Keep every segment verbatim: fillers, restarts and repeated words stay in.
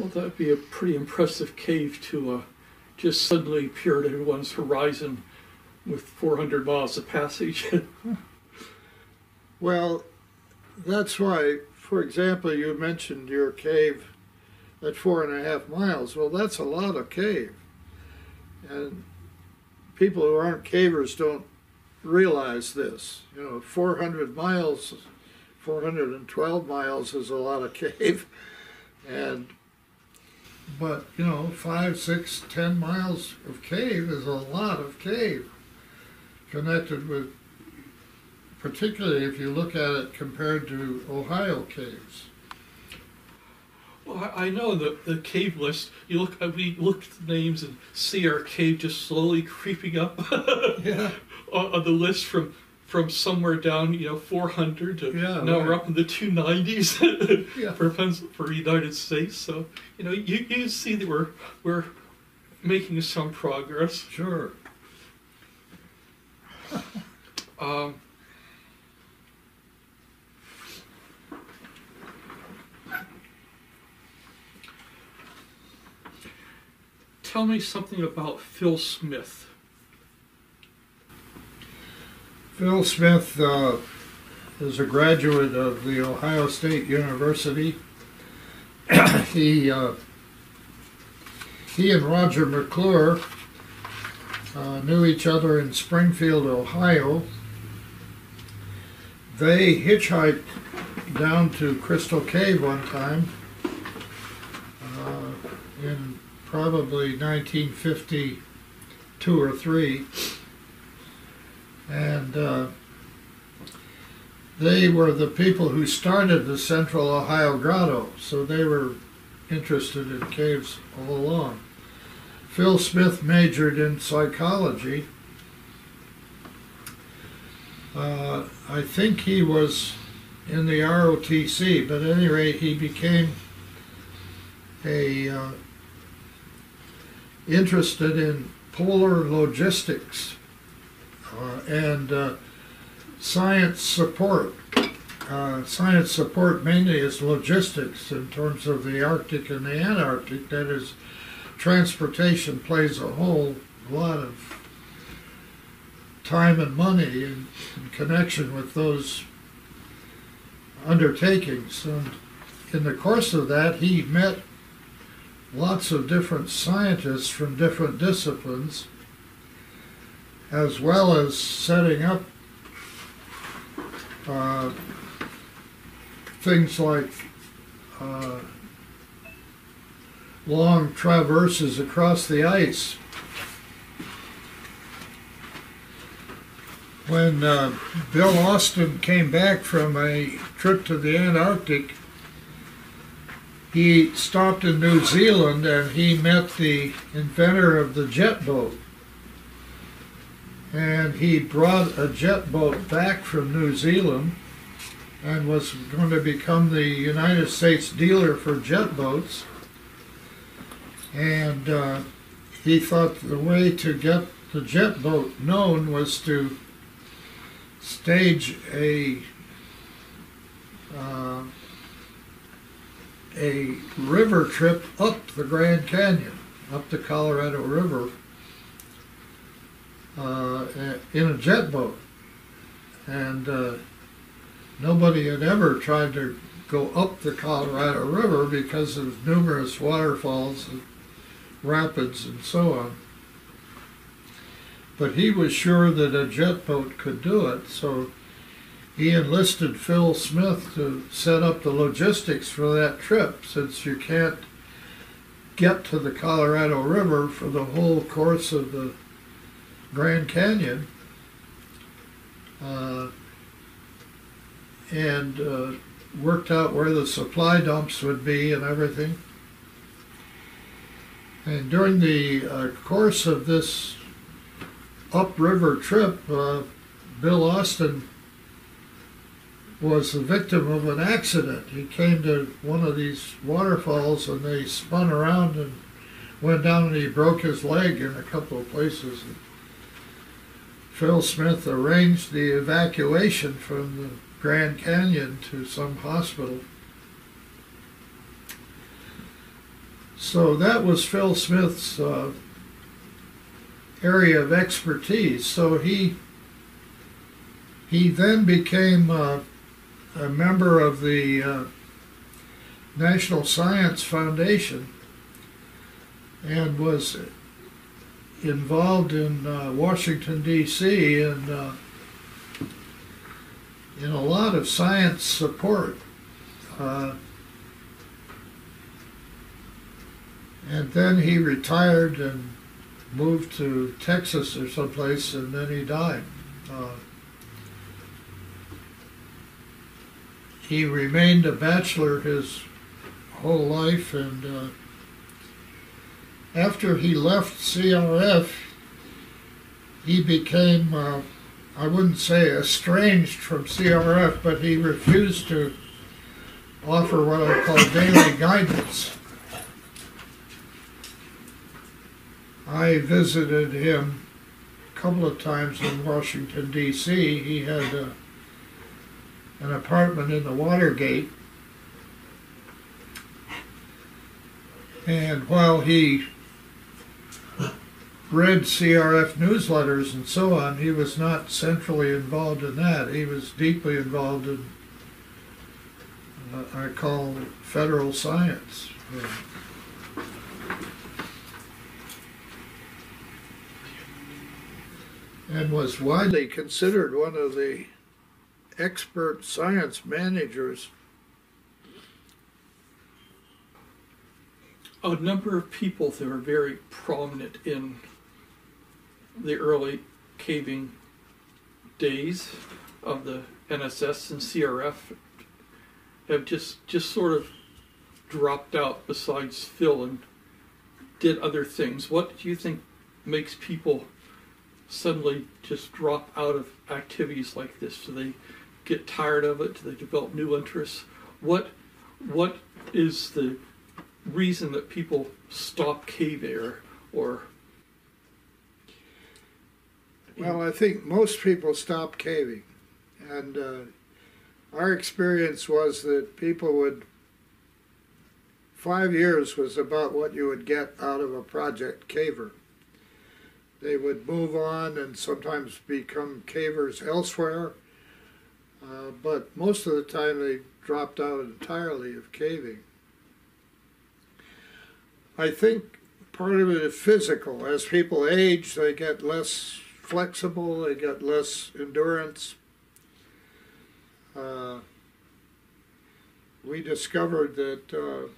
Well, that'd be a pretty impressive cave to uh, just suddenly appear to one's horizon with four hundred miles of passage. Well, that's why, for example, you mentioned your cave at four and a half miles. Well, that's a lot of cave. And people who aren't cavers don't realize this. You know, four hundred miles, four hundred twelve miles is a lot of cave. And, but, you know, five, six, ten miles of cave is a lot of cave connected with, particularly if you look at it compared to Ohio caves. Well, I know the, the cave list, you look, we look at the names and see our cave just slowly creeping up yeah. on, on the list from from somewhere down, you know, four hundred to yeah, now right. we're up in the two nineties yeah. for, for the United States. So, you know, you, you see that we're, we're making some progress. Sure. um, Tell me something about Phil Smith. Phil Smith uh, is a graduate of the Ohio State University. he, uh, he and Roger McClure uh, knew each other in Springfield, Ohio. They hitchhiked down to Crystal Cave one time uh, in probably nineteen fifty-two or three, and uh, they were the people who started the Central Ohio Grotto, so they were interested in caves all along. Phil Smith majored in psychology. Uh, I think he was in the R O T C, but at any rate he became a uh, interested in polar logistics uh, and uh, science support. Uh, science support mainly is logistics in terms of the Arctic and the Antarctic. That is, transportation plays a whole lot of time and money in, in connection with those undertakings. And in the course of that, he met lots of different scientists from different disciplines, as well as setting up uh, things like uh, long traverses across the ice. When uh, Bill Austin came back from a trip to the Antarctic, he stopped in New Zealand and he met the inventor of the jet boat. And he brought a jet boat back from New Zealand and was going to become the United States dealer for jet boats. And uh, he thought the way to get the jet boat known was to stage a uh, a river trip up the Grand Canyon, up the Colorado River, uh, in a jet boat. And uh, nobody had ever tried to go up the Colorado River because of numerous waterfalls and rapids and so on. But he was sure that a jet boat could do it, so he enlisted Phil Smith to set up the logistics for that trip, since you can't get to the Colorado River for the whole course of the Grand Canyon. Uh, and uh, worked out where the supply dumps would be and everything. And during the uh, course of this upriver trip, uh, Bill Austin was the victim of an accident. He came to one of these waterfalls and they spun around and went down, and he broke his leg in a couple of places. And Phil Smith arranged the evacuation from the Grand Canyon to some hospital. So that was Phil Smith's uh, area of expertise. So he he then became uh, a member of the uh, National Science Foundation and was involved in uh, Washington, D C and uh, in a lot of science support. Uh, and then he retired and moved to Texas or someplace, and then he died. Uh, he remained a bachelor his whole life, and uh, after he left C R F, he became, uh, I wouldn't say estranged from C R F, but he refused to offer what I call daily guidance. I visited him a couple of times in Washington, D C He had a, an apartment in the Watergate. And while he read C R F newsletters and so on, he was not centrally involved in that. He was deeply involved in what I call federal science. And was widely considered one of the expert science managers. A number of people that were very prominent in the early caving days of the N S S and C R F have just just sort of dropped out besides Phil and did other things. What do you think makes people suddenly just drop out of activities like this? Do they get tired of it? Do they develop new interests? What what is the reason that people stop caving or, or well, I think most people stop caving, and uh, our experience was that people would, five years was about what you would get out of a project caver. They would move on and sometimes become cavers elsewhere, uh, but most of the time they dropped out entirely of caving. I think part of it is physical. As people age, they get less flexible, they get less endurance. Uh, we discovered that uh,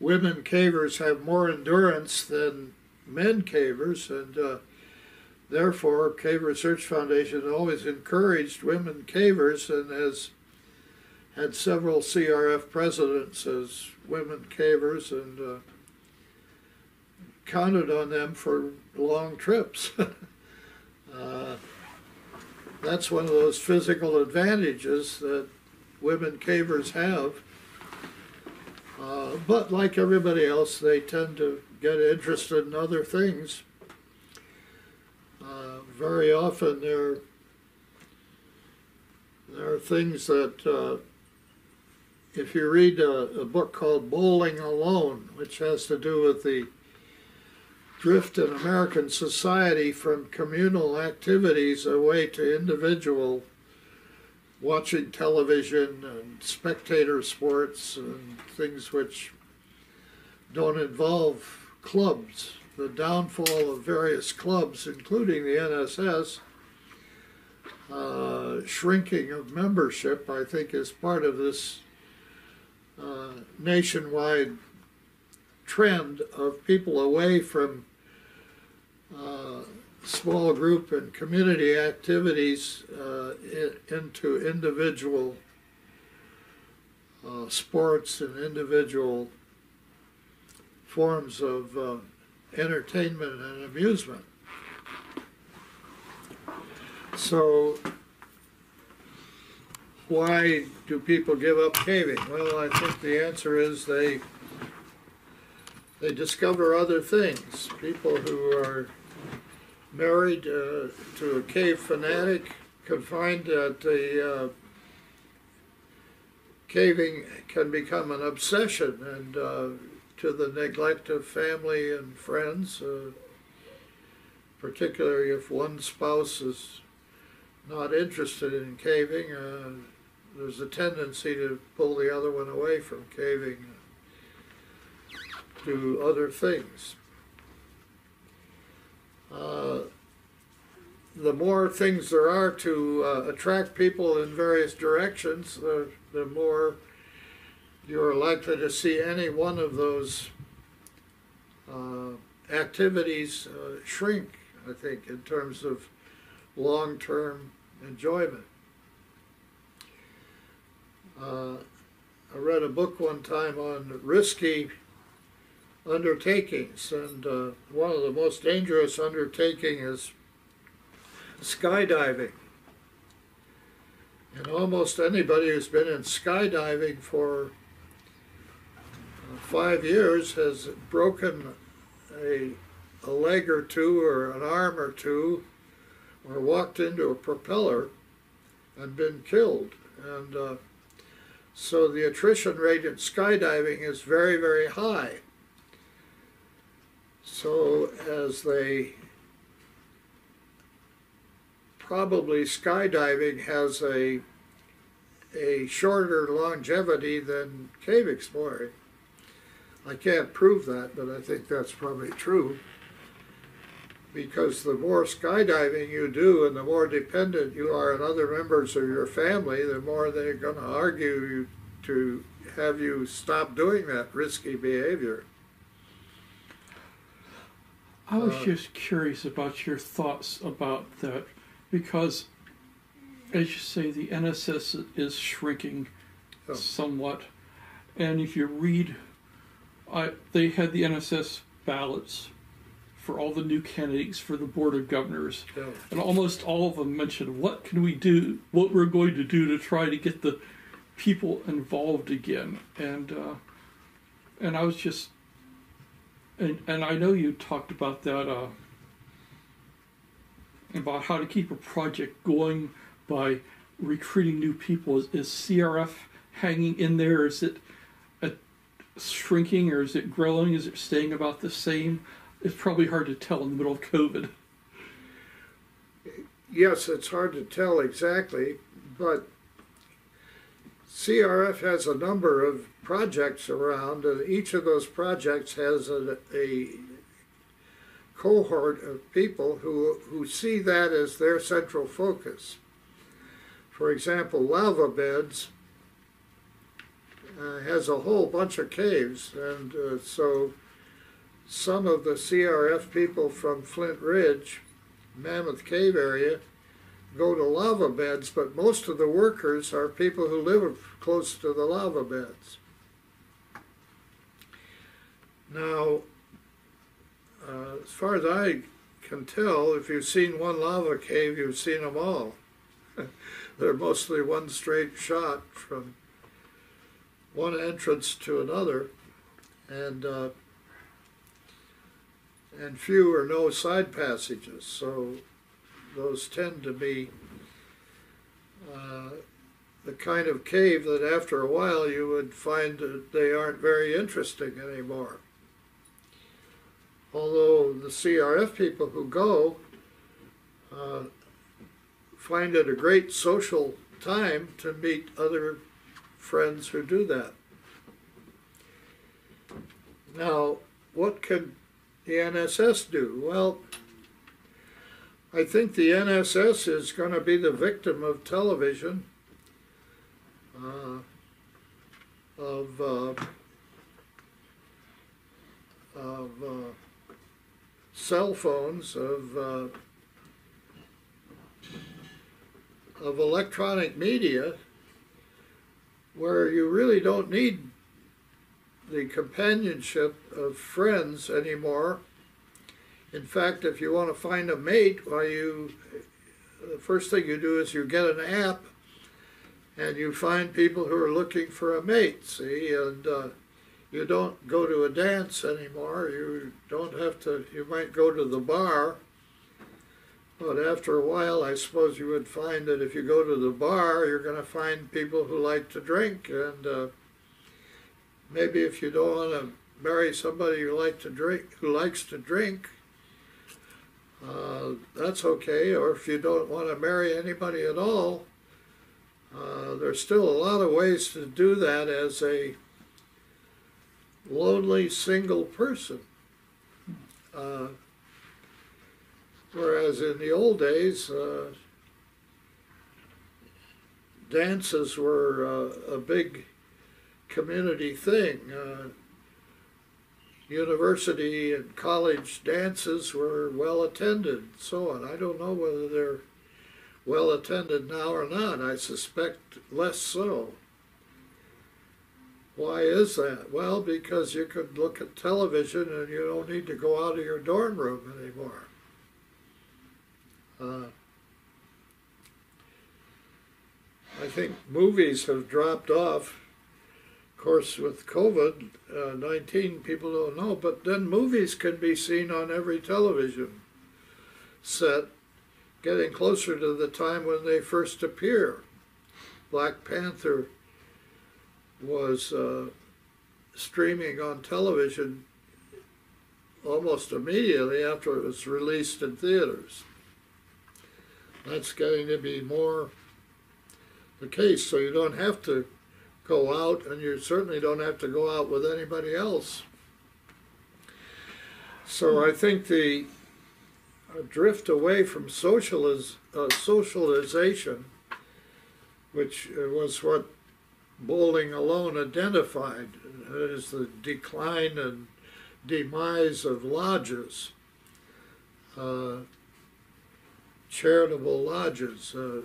women cavers have more endurance than men cavers, and uh, therefore Cave Research Foundation always encouraged women cavers and has had several C R F presidents as women cavers, and uh, counted on them for long trips. uh, that's one of those physical advantages that women cavers have. Uh, but like everybody else, they tend to get interested in other things. Uh, very often there, there are things that uh, if you read a, a book called Bowling Alone, which has to do with the drift in American society from communal activities away to individual, watching television and spectator sports and things which don't involve clubs, the downfall of various clubs, including the N S S, uh, shrinking of membership, I think, is part of this Uh, nationwide trend of people away from uh, small group and community activities uh, into individual uh, sports and individual forms of uh, entertainment and amusement. So why do people give up caving? Well, I think the answer is they they discover other things. People who are married uh, to a cave fanatic can find that the uh, caving can become an obsession, and uh, to the neglect of family and friends, uh, particularly if one spouse is not interested in caving. Uh, there's a tendency to pull the other one away from caving to other things. Uh, the more things there are to uh, attract people in various directions, the, the more you're likely to see any one of those uh, activities uh, shrink, I think, in terms of long-term enjoyment. Uh, I read a book one time on risky undertakings, and uh, one of the most dangerous undertaking is skydiving. And almost anybody who's been in skydiving for uh, five years has broken a, a leg or two or an arm or two, or walked into a propeller and been killed. And uh, so the attrition rate in skydiving is very, very high. So as they probably skydiving has a, a shorter longevity than cave exploring. I can't prove that, but I think that's probably true, because the more skydiving you do and the more dependent you are on other members of your family, the more they're going to argue to have you stop doing that risky behavior. I was uh, just curious about your thoughts about that, because, as you say, the N S S is shrinking oh. somewhat, and if you read, I, they had the N S S ballots for all the new candidates for the Board of Governors, yeah. and almost all of them mentioned, what can we do, what we're going to do to try to get the people involved again. And uh, and I was just, and, and I know you talked about that, uh, about how to keep a project going by recruiting new people. Is, is C R F hanging in there? Is it uh, shrinking, or is it growing? Is it staying about the same? It's probably hard to tell in the middle of COVID. Yes, it's hard to tell exactly, but C R F has a number of projects around, and each of those projects has a, a cohort of people who, who see that as their central focus. For example, Lava Beds uh, has a whole bunch of caves, and uh, so some of the C R F people from Flint Ridge, Mammoth Cave area, go to lava beds, but most of the workers are people who live close to the lava beds. Now, uh, as far as I can tell, if you've seen one lava cave, you've seen them all. They're mostly one straight shot from one entrance to another, and uh, and few or no side passages, so those tend to be uh, the kind of cave that after a while you would find that they aren't very interesting anymore. Although the C R F people who go uh, find it a great social time to meet other friends who do that. Now, what can the N S S do? Well, I think the N S S is going to be the victim of television, uh, of, uh, of uh, cell phones, of, uh, of electronic media, where you really don't need the companionship of friends anymore. In fact, if you want to find a mate, well, you, the first thing you do is you get an app and you find people who are looking for a mate, see, and uh, you don't go to a dance anymore. You don't have to, you might go to the bar, but after a while I suppose you would find that if you go to the bar, you're going to find people who like to drink, and uh, maybe if you don't want to bury somebody who likes to drink, who likes to drink, uh, that's okay. Or if you don't want to marry anybody at all, uh, there's still a lot of ways to do that as a lonely single person. Uh, whereas in the old days, uh, dances were uh, a big community thing. Uh, university and college dances were well attended and so on. I don't know whether they're well attended now or not. I suspect less so. Why is that? Well, because you could look at television and you don't need to go out of your dorm room anymore. Uh, I think movies have dropped off. Of course, with COVID nineteen, uh, people don't know, but then movies can be seen on every television set, getting closer to the time when they first appear. Black Panther was uh, streaming on television almost immediately after it was released in theaters. That's getting to be more the case, so you don't have to go out, and you certainly don't have to go out with anybody else. So I think the drift away from socializ uh, socialization, which was what Bowling Alone identified as the decline and demise of lodges, uh, charitable lodges, uh,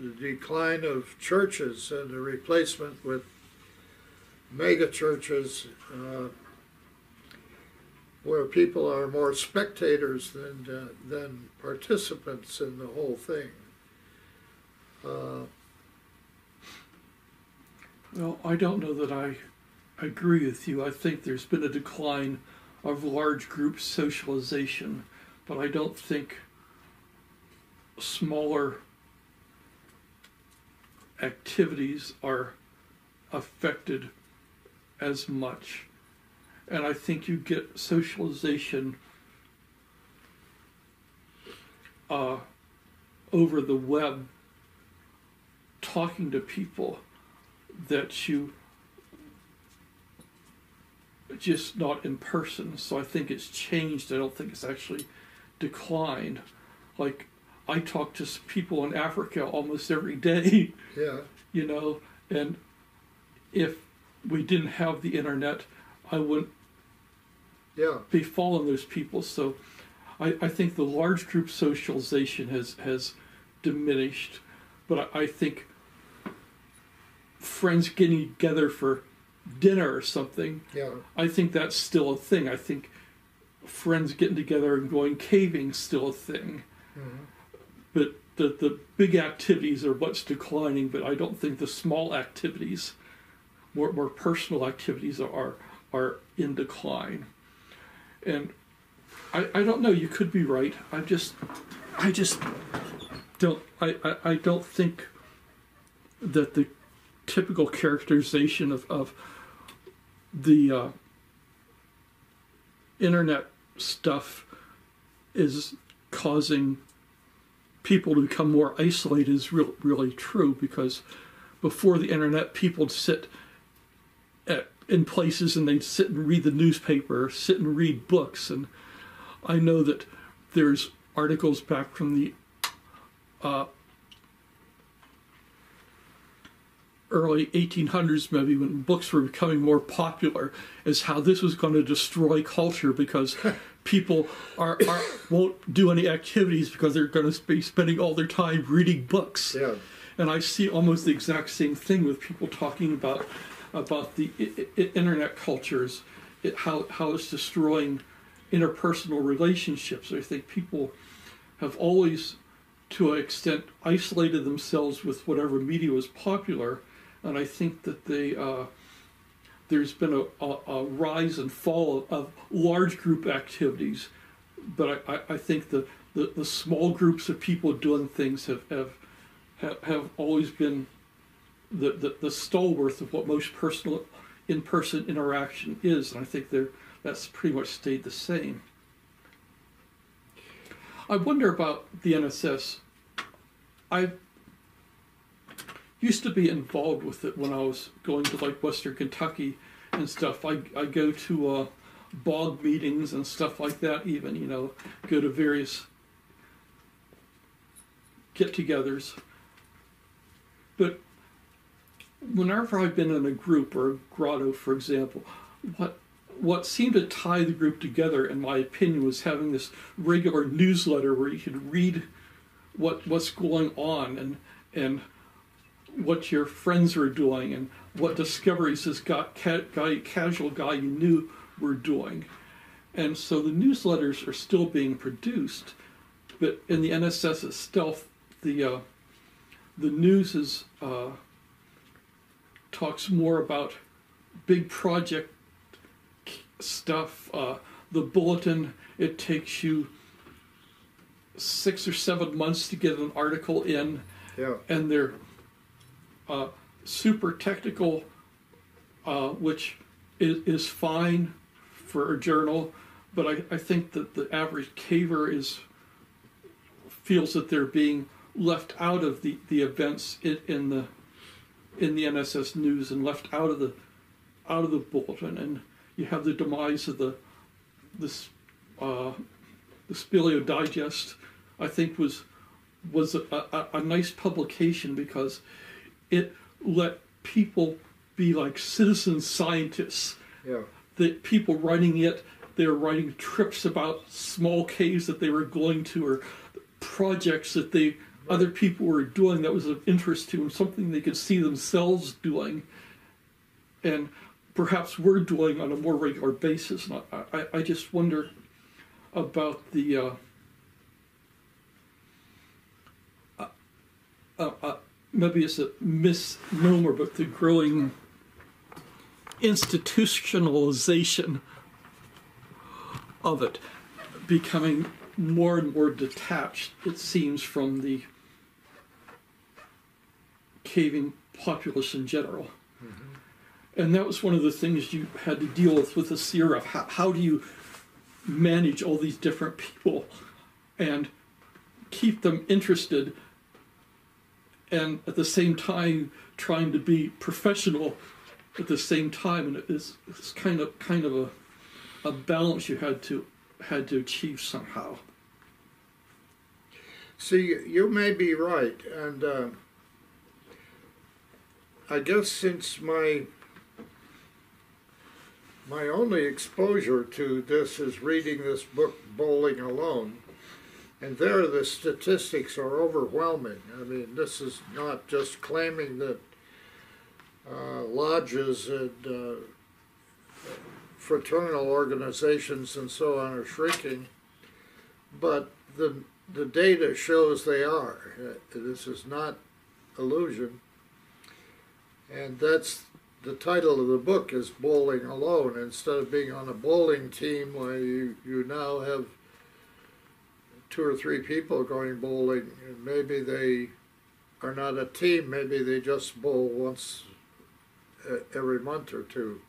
the decline of churches and the replacement with mega churches, uh, where people are more spectators than, uh, than participants in the whole thing. Uh, Well, I don't know that I agree with you. I think there's been a decline of large group socialization, but I don't think smaller activities are affected as much. And I think you get socialization uh, over the web, talking to people that you just not in person. So I think it's changed. I don't think it's actually declined. Like, I talk to people in Africa almost every day. Yeah. You know, and if we didn't have the internet, I wouldn't yeah. be following those people. So I, I think the large group socialization has, has diminished, but I, I think friends getting together for dinner or something, yeah. I think that's still a thing. I think friends getting together and going caving is still a thing. Mm-hmm. But the, the big activities are what's declining, but I don't think the small activities, more, more personal activities are, are in decline. And I, I don't know, you could be right. I just, I just don't, I, I, I don't think that the typical characterization of, of the uh, internet stuff is causing people to become more isolated is real, really true, because before the internet, people would sit at, in places and they'd sit and read the newspaper, sit and read books. And I know that there's articles back from the uh, early eighteen hundreds, maybe, when books were becoming more popular, is how this was going to destroy culture, because people are, are won't do any activities because they're going to be spending all their time reading books. Yeah. And I see almost the exact same thing with people talking about about the I I internet cultures, it, how how it's destroying interpersonal relationships. I think people have always, to an extent, isolated themselves with whatever media was popular. And I think that they, uh, there's been a, a, a rise and fall of, of large group activities, but I, I think the, the, the small groups of people doing things have have, have, have always been the, the, the stalwart of what most personal in-person interaction is, and I think they're, that's pretty much stayed the same. I wonder about the N S S. I used to be involved with it when I was going to like Western Kentucky and stuff. I, I go to uh, bog meetings and stuff like that even, you know, go to various get-togethers. But whenever I've been in a group or a grotto, for example, what what seemed to tie the group together, in my opinion, was having this regular newsletter where you could read what what's going on and and what your friends were doing and what discoveries this guy, guy, casual guy you knew were doing. And so the newsletters are still being produced, but in the N S S itself, the uh, the news is uh, talks more about big project stuff. Uh, the bulletin, it takes you six or seven months to get an article in, yeah. And they're uh, super technical, uh, which is, is fine for a journal, but I, I think that the average caver is feels that they're being left out of the, the events in, in the in the N S S news and left out of the out of the bulletin. And you have the demise of the this uh, the Speleo Digest. I think was was a, a, a nice publication because it let people be like citizen scientists. Yeah, the people writing it, they're writing trips about small caves that they were going to or projects that they other people were doing that was of interest to them, something they could see themselves doing, and perhaps we're doing on a more regular basis. And I, I, I just wonder about the uh, uh, uh, maybe it's a misnomer, but the growing institutionalization of it, becoming more and more detached, it seems, from the caving populace in general. Mm-hmm. And that was one of the things you had to deal with with the C R F. How, how do you manage all these different people and keep them interested and at the same time trying to be professional at the same time? And it's, it's kind of kind of a, a balance you had to had to achieve somehow. See, you may be right, and uh, I guess since my my only exposure to this is reading this book, Bowling Alone, and there the statistics are overwhelming. I mean, this is not just claiming that uh, lodges and uh, fraternal organizations and so on are shrinking, but the the data shows they are. This is not illusion, and that's the title of the book, is Bowling Alone. Instead of being on a bowling team where you, you now have two or three people going bowling, and maybe they are not a team, maybe they just bowl once every month or two.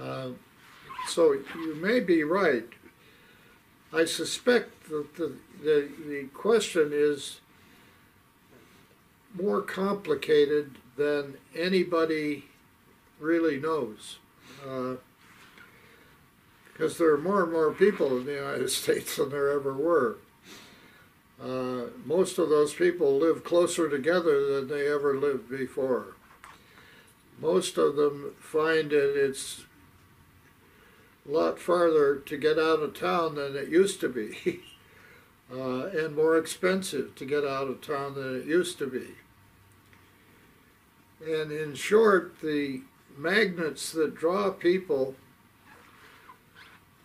Uh, so you may be right. I suspect that the, the, the question is more complicated than anybody really knows, because uh, there are more and more people in the United States than there ever were. Uh, most of those people live closer together than they ever lived before. Most of them find that it's a lot farther to get out of town than it used to be, uh, and more expensive to get out of town than it used to be. And in short, the magnets that draw people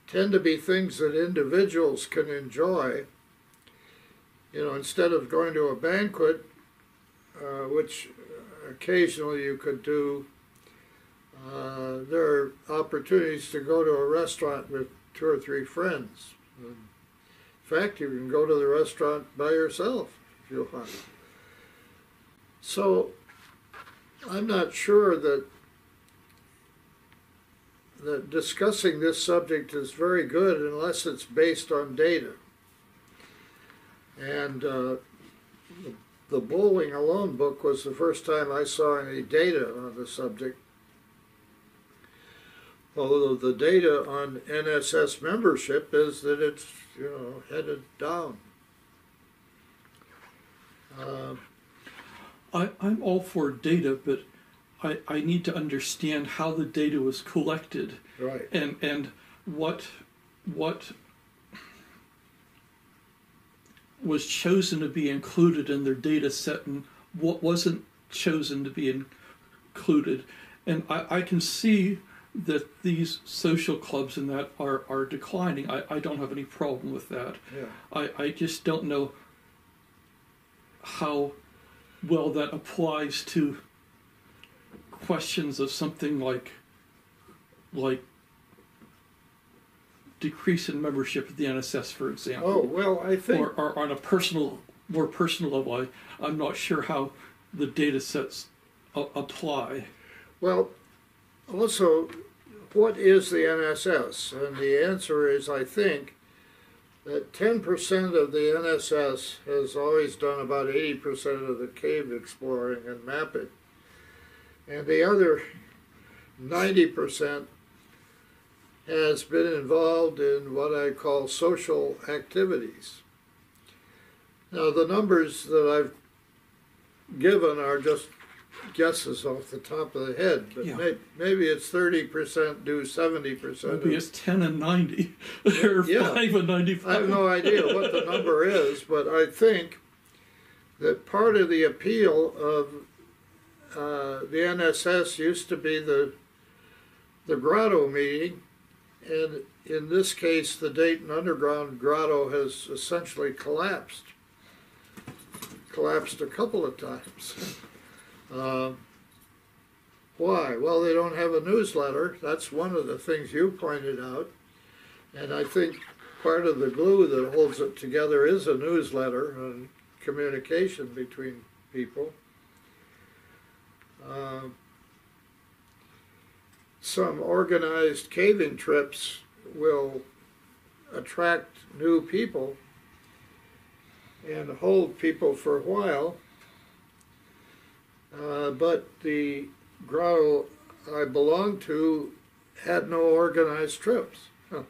tend to be things that individuals can enjoy. You know, instead of going to a banquet, uh, which occasionally you could do, Uh, there are opportunities to go to a restaurant with two or three friends. In fact, you can go to the restaurant by yourself if you want. So I'm not sure that the, discussing this subject is very good unless it's based on data. And uh, the, the Bowling Alone book was the first time I saw any data on the subject. Although the data on N S S membership is that it's, you know, headed down. Uh, I, I'm all for data, but I, I need to understand how the data was collected, right? And and what what was chosen to be included in their data set, and what wasn't chosen to be included. And I, I can see that these social clubs and that are, are declining. I, I don't have any problem with that. Yeah. I, I just don't know how well that applies to questions of something like like decrease in membership at the N S S, for example. Oh, well, I think... Or, or on a personal, more personal level, I, I'm not sure how the data sets a, apply. Well, also, what is the N S S? And the answer is, I think, that ten percent of the N S S has always done about eighty percent of the cave exploring and mapping. And the other ninety percent has been involved in what I call social activities. Now, the numbers that I've given are just guesses off the top of the head, but yeah. may, maybe it's thirty percent do seventy percent. Maybe it's ten and ninety, or yeah. five and ninety-five. I have no idea what the number is, but I think that part of the appeal of uh, the N S S used to be the, the grotto meeting, and in this case the Dayton Underground Grotto has essentially collapsed. Collapsed a couple of times. Uh, why? Well, they don't have a newsletter. That's one of the things you pointed out. And I think part of the glue that holds it together is a newsletter and communication between people. Uh, some organized caving trips will attract new people and hold people for a while. Uh, but the grotto I belonged to had no organized trips. Huh.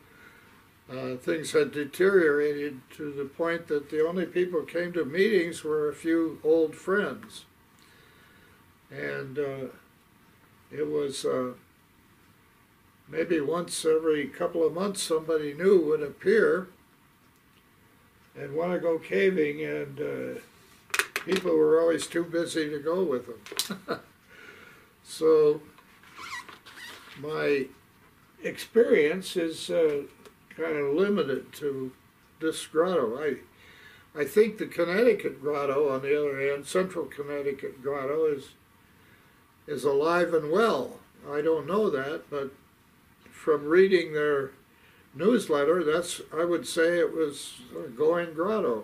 Uh, things had deteriorated to the point that the only people who came to meetings were a few old friends. And uh, it was uh, maybe once every couple of months somebody new would appear and want to go caving, and uh, people were always too busy to go with them. So my experience is uh, kind of limited to this grotto. I, I think the Connecticut Grotto, on the other hand, Central Connecticut Grotto, is, is alive and well. I don't know that, but from reading their newsletter, that's, I would say it was a going grotto.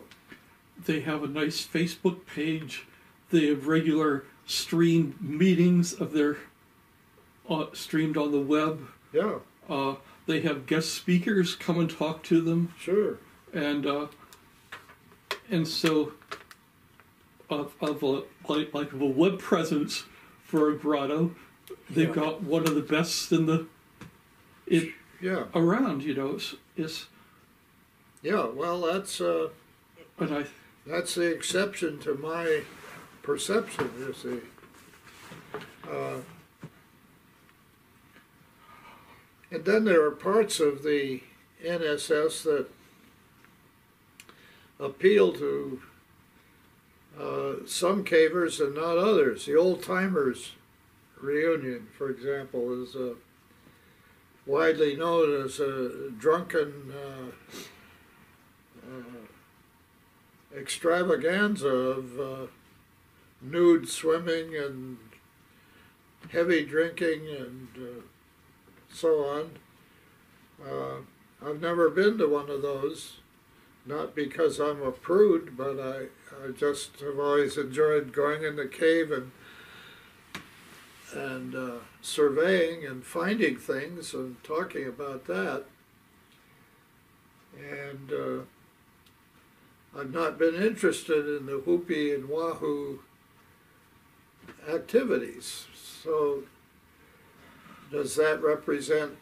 They have a nice Facebook page. They have regular streamed meetings of their uh, streamed on the web. Yeah. Uh, they have guest speakers come and talk to them. Sure. And uh, and so of of a like like of a web presence for a grotto, they've yeah. got one of the best in the it yeah around. You know, it's, it's yeah. Well, that's uh, but I. That's the exception to my perception, you see. Uh, and then there are parts of the N S S that appeal to uh, some cavers and not others. The Old Timers Reunion, for example, is uh, widely known as a drunken uh, uh, extravaganza of uh, nude swimming and heavy drinking and uh, so on. Uh, I've never been to one of those, not because I'm a prude, but I, I just have always enjoyed going in the cave and and uh, surveying and finding things and talking about that. And uh, I've not been interested in the Hopi and Wahoo activities. So does that represent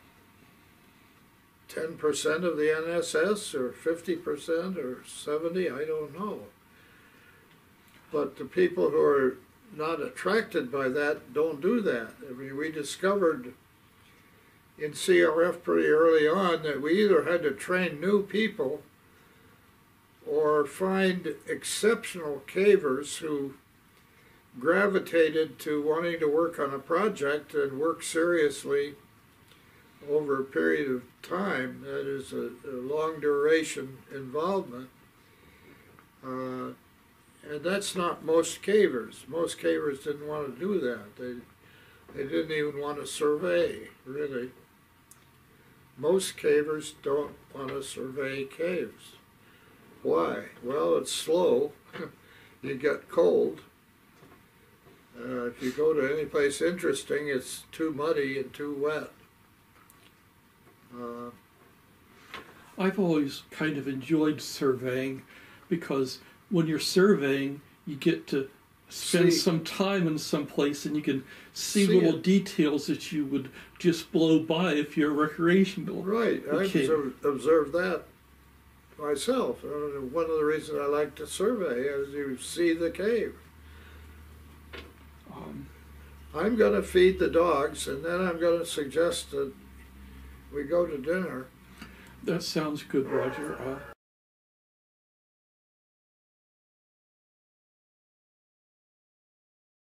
ten percent of the N S S or fifty percent or seventy? I don't know. But the people who are not attracted by that don't do that. I mean, we discovered in C R F pretty early on that we either had to train new people or find exceptional cavers who gravitated to wanting to work on a project and work seriously over a period of time, that is a, a long duration involvement. Uh, and that's not most cavers. Most cavers didn't want to do that. They, they didn't even want to survey, really. Most cavers don't want to survey caves. Why? Well, it's slow. You get cold. Uh, if you go to any place interesting, it's too muddy and too wet. Uh, I've always kind of enjoyed surveying, because when you're surveying, you get to spend see, some time in some place and you can see, see little it. details that you would just blow by if you're recreational. Right, okay. I've observed that myself. One of the reasons I like to survey is you see the cave. Um, I'm going to feed the dogs, and then I'm going to suggest that we go to dinner. That sounds good, Roger. Uh,